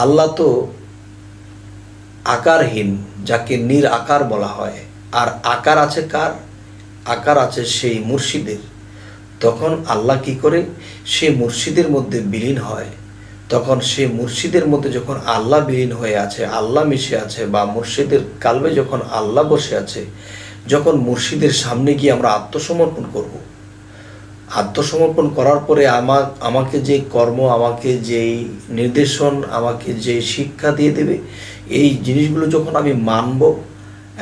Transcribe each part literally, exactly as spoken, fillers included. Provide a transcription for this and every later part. आल्ला तो आकारहीन जाके निर आकार बोला है और आकार आछे कार आकार आछे सेई मुर्शिदेर तखन आल्ला की करे सेई मुर्शिदेर मध्य विलीन है तखन सेई मुर्शिदेर मध्य जखन आल्ला विलीन होये आछे आल्ला मिशे आछे बा मुर्शिदेर काल्बे जखन आल्ला बसे आछे जखन मुर्शिदेर सामने गिये आमरा आत्मसमर्पण करब आत्मसमर्पण करार परे आमाके जे कर्म आमाके जे निर्देशन आमाके जे शिक्षा दिए देबे এই জিনিসগুলো যখন আমি মানব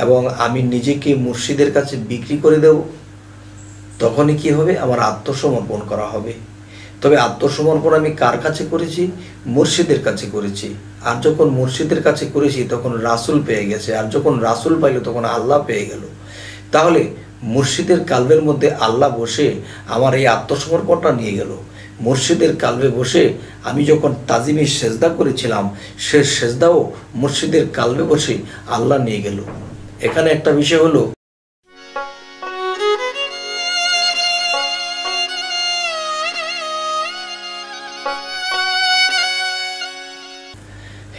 এবং আমি নিজেকে মুর্শিদের কাছে বিক্রি করে দেব তখনই কি হবে আমার আত্মসমর্পণ করা হবে। তবে আত্মসমর্পণ আমি কার কাছে করেছি? মুর্শিদের কাছে করেছি। আর যখন মুর্শিদের কাছে করেছি তখন রাসূল পেয়ে গেছে, আর যখন রাসূল পাইলো তখন আল্লাহ পেয়ে গেল। তাহলে মুর্শিদের কালবের মধ্যে আল্লাহ বসে আমার এই আত্মসমর্পণটা নিয়ে গেল। मुर्शिदेर काल्बे बसे आमी जखन ताजिमे सेजदा करेछिलाम से सेजदाओ मुर्शिदेर काल्बे बसे आल्ला निये गेल। एखाने एकटा विषय हलो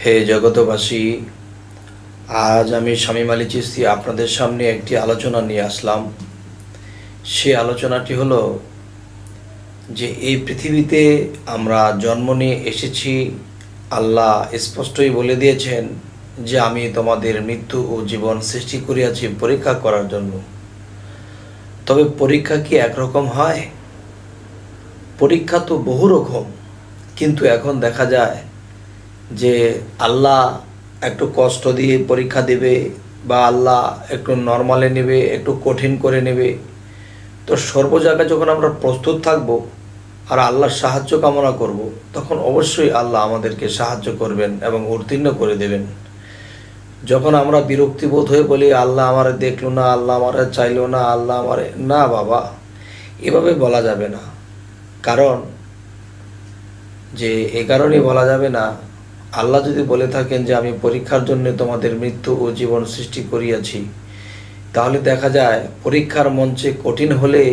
हे जगतबासी, आज आमी शामीम आली चिश्ती आपनादेर सामने एकटी आलोचना निये आसलाम। सेई आलोचनाटी हलो जे ए पृथिवीते आम्रा जन्म निये एसेछि आल्लाह स्पष्टई बोले दिएछेन जे आमी तोमादेर मृत्यु ओ जीवन सृष्टि करियाछि परीक्षा करार जन्य। तबे परीक्षा कि एक रकम हय? परीक्षा तो बहु रकम, किन्तु एखन देखा जाय जे आल्लाह एकटु कष्ट दिये परीक्षा देबे बा आल्लाह एकटु नर्माले नेबे एकटु कठिन करे नेबे। तो सर्व जायगाय जखन आम्रा प्रस्तुत थाकबो और आल्लाहर साहाज्य कामना करब तखन अवश्यई आल्लाह आमादेरके साहाज्य करबेन एबं उत्तीर्ण करे देबेन। जखन आम्रा बिरक्ति बोध हये बोली आल्लाह आमारे देखलो ना, आल्लाह आमारे चाइलो ना, आल्लाह आमारे ना, बाबा एभाबे बला जाबे ना। कारण जे ए कारणे बला जाबे ना आल्लाह जदि बोले थाकेन जे आमि परीक्षार जन्य तोमादेर मृत्यु ओ जीवन सृष्टि करियाछि ताहले देखा जाए परीक्षार मंचे कठिन होले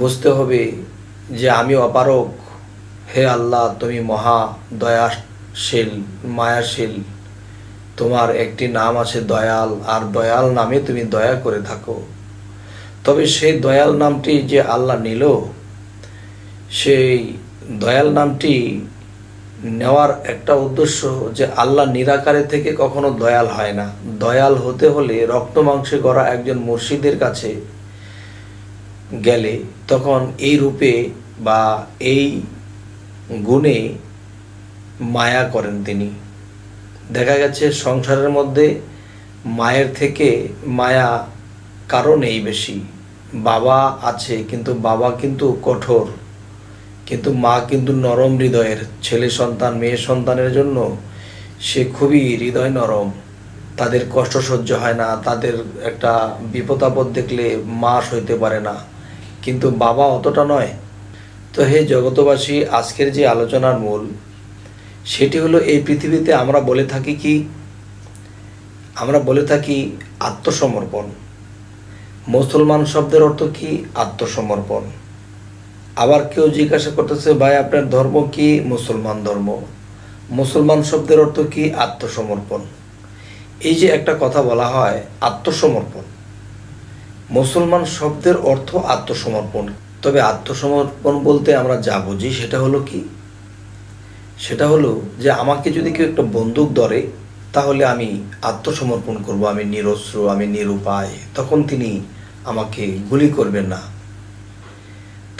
बुझते होबे जे आमी अपारक, हे आल्लाह तुमी महा दयाशील मायाशील, तोमार एकटी नाम आछे दयाल और दयाल नामे तुमी दया करे थाको। तबे सेई दयाल नामटी जे आल्लाह निल सेई दयाल नामटी नेওয়ার একটা উদ্দেশ্য যে আল্লাহ নিরাকারে থেকে কখনো দয়াল হয় না। দয়াল হতে হলে রক্ত মাংসে গড়া একজন মুর্শিদের কাছে গেলে তখন এই রূপে বা এই গুণে মায়া করেন তিনি। দেখা গেছে সংসারের মধ্যে মায়ের থেকে মায়া কারণেই বেশি। বাবা আছে কিন্তু বাবা কিন্তু কঠোর, किन्तु माँ किन्तु नरम हृदयेर। छेले सन्तान मेये सन्तानेर जोन्नो से खुबी हृदय नरम, तादेर कष्ट सह्य हय ना, तादेर एकटा विपद आपद देखले माँ सइते पारे ना, किन्तु बाबा अतटा नय। तो हे जगतबासी, आजकेर जे आलोचनार मूल सेटी हलो एई पृथिवीते आमरा बोले थाकि कि आमरा बोले थाकि आत्मसमर्पण। मुसलमान शब्देर अर्थ कि आत्मसमर्पण। আবার কেউ জিজ্ঞাসা করতেছে ভাই আপনার ধর্ম কি? মুসলমান ধর্ম। মুসলমান শব্দের অর্থ কি? আত্মসমর্পণ। এই যে একটা কথা বলা হয় আত্মসমর্পণ, মুসলমান শব্দের অর্থ আত্মসমর্পণ। তবে আত্মসমর্পণ বলতে আমরা যা বুঝি সেটা হলো কি? সেটা হলো যে আমাকে যদি কেউ একটা বন্দুক ধরে তাহলে আমি আত্মসমর্পণ করব, আমি নিরস্ত্র, আমি নিরুপায়, তখন তিনি আমাকে গুলি করবেন না।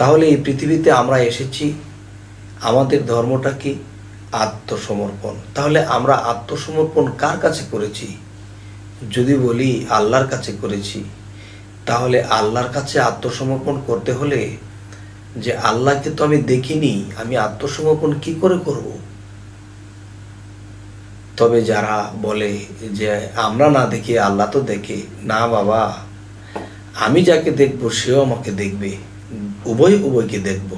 তাহলে এই পৃথিবীতে আমরা এসেছি আমাদের ধর্মটা কি? আত্মসমর্পণ। তাহলে আমরা আত্মসমর্পণ কার কাছে করেছি? যদি বলি আল্লাহর কাছে করেছি। তাহলে আল্লাহর কাছে আত্মসমর্পণ করতে হলে যে আল্লাহকে তো আমি দেখিনি, আমি আত্মসমর্পণ কি করে করব? তবে যারা বলে যে আমরা না দেখি আল্লাহ তো দেখে, না বাবা, আমি যাকে দেখব সেও আমাকে দেখবে, उभय उभय के देखबो।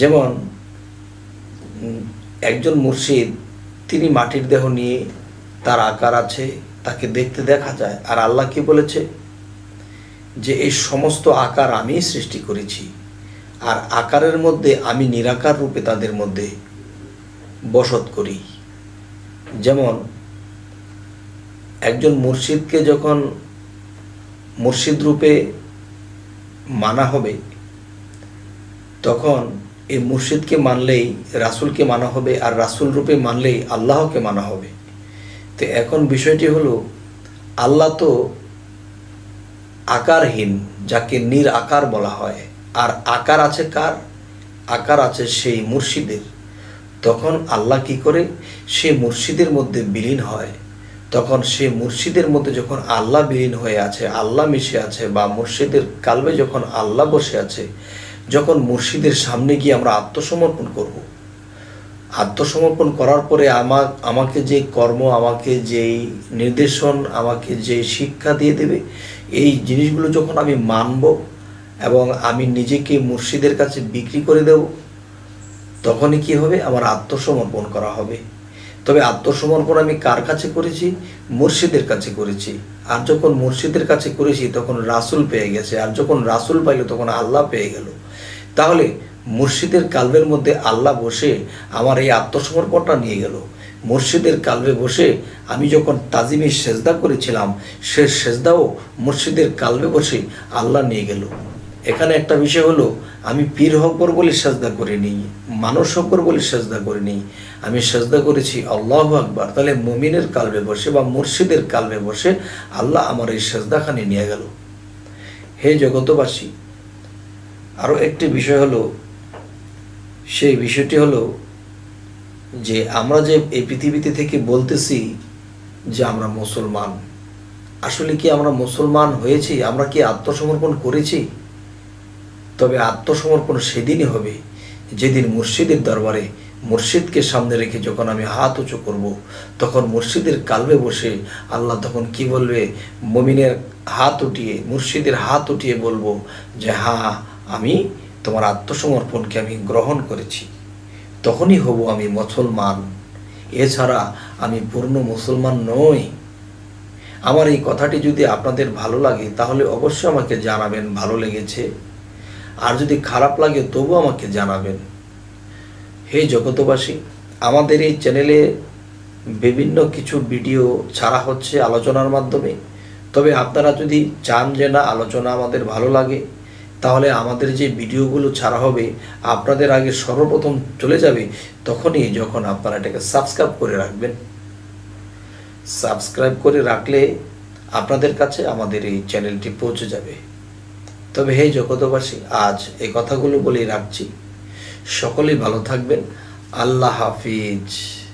जेमन एकजन मुर्शिद तिनी माटिर देह निये तार आकार आछे ताके देखते देखा जाए और आल्लाह कि बोलेछे जे एई समस्त आकार आमी सृष्टि करेछि और आकारेर मध्य आमी निराकार रूपे तादेर मध्य बसत करी जेमन एकजन मुर्शिद के जखन मुर्शिद रूपे माना होबे तखन ए मुर्शिद के मानलेई रासुल के माना होबे और रासुल रूपे मानलेई आल्लाह के माना होबे। तो एखन विषयटी हलो आल्लाह तो आकारहीन जाके निर आकार बला हय और आकार आछे कार आकार आछे सेई मुर्शिदेर तखन आल्लाह कि करे सेई मुर्शिदेर मध्य विलीन हय। तखन से मुर्शिदेर मध्य जखन आल्लाह विलीन हये आछे आल्लाह मिशे आछे बा मुर्शिदेर काल्बे जखन आल्लाह बसे आछे जखन मुर्शिदेर सामने गिये आमरा आत्मसमर्पण करब आत्मसमर्पण करार परे आमाके जे कर्म आमाके जे निर्देशन आमाके जे शिक्षा दिये देबे এই জিনিসগুলো যখন আমি মানব এবং আমি নিজেকে মুর্শিদের কাছে বিক্রি করে দেব তখনই কি হবে আমার আত্মসমর্পণ করা হবে। তবে আত্মসমর্পণ আমি কার কাছে করেছি মুর্শিদের কাছে করেছি আর যখন মুর্শিদের কাছে করেছি তখন রাসূল পেয়ে গেছে আর যখন রাসূল পাইলো তখন আল্লাহ পেয়ে গেল। তাহলে মুর্শিদের কালবের মধ্যে আল্লাহ বসে আমার এই আত্মসমর্পণটা নিয়ে গেল। मुर्शिदेर काल्बे बसे आमी जखन ताजिमे सेजदा करेछिलाम से सेजदाओ मुर्शिदेर काल्बे बसे आल्लाह निये गेलो। एखाने एकटा विषय हलो आमी पीर हकर बोले सेजदा करिनि मानुष हकर बोले सेजदा करिनि आमी सेजदा करेछि आल्लाहु आकबार। ताहले मुमिनेर काल्बे बसे बा मुर्शिदेर काल्बे बसे आल्लाह आमार एई सेजदाखानि निये गेलो। हे जगतबासी आरो एकटी विषय हलो सेई विषयटी हलो जे आम्रा जे ए पृथिवीते थेके बोलतेछि जे आम्रा मुसलमान आसले कि आम्रा मुसलमान हयेछि आम्रा कि आत्मसमर्पण करेछि। तबे आत्मसमर्पण सेदिनई होबे जेदिन मुर्शिदेर दरबारे मुर्शिद के सामने रेखे जखन आमी हाथ उचु करब तखन मुर्शिदेर काल्बे बसे आल्लाह तखन कि बोलबे मुमिनेर हाथ उठिए मुर्शिदेर हाथ उठिए बोलबो जे हाँ आमी तोमार आत्मसमर्पणके आमी ग्रहण करेछि तखनी हब आमी मुसलमान एछाड़ा आमी पूर्ण मुसलमान नई। आमार एई कथाटी जोदि आपनादेर भालो लागे ताहले अवश्य आमाके जानाबेन भालो लेगेछे आर जोदि खाराप लागे तबु आमाके जानाबेन। हे जगतबासी आमादेर एई चैनेले विभिन्न किछु भिडियो छाड़ा होच्छे आलोचनार माध्यमे। तबे आपनारा जोदि चान जे ना आलोचना आमादेर भालो लागे তাহলে আমাদের যে ভিডিওগুলো ছাড়া হবে আপনাদের আগে সর্বপ্রথম চলে যাবে তখনই যখন আপনারা এটাকে সাবস্ক্রাইব করে রাখবেন। সাবস্ক্রাইব করে রাখলে আপনাদের কাছে আমাদের এই চ্যানেলটি পৌঁছে যাবে। তবে হে জগতবাসী আজ এই কথাগুলো বলেই রাখছি সকলেই ভালো থাকবেন। আল্লাহ হাফেজ।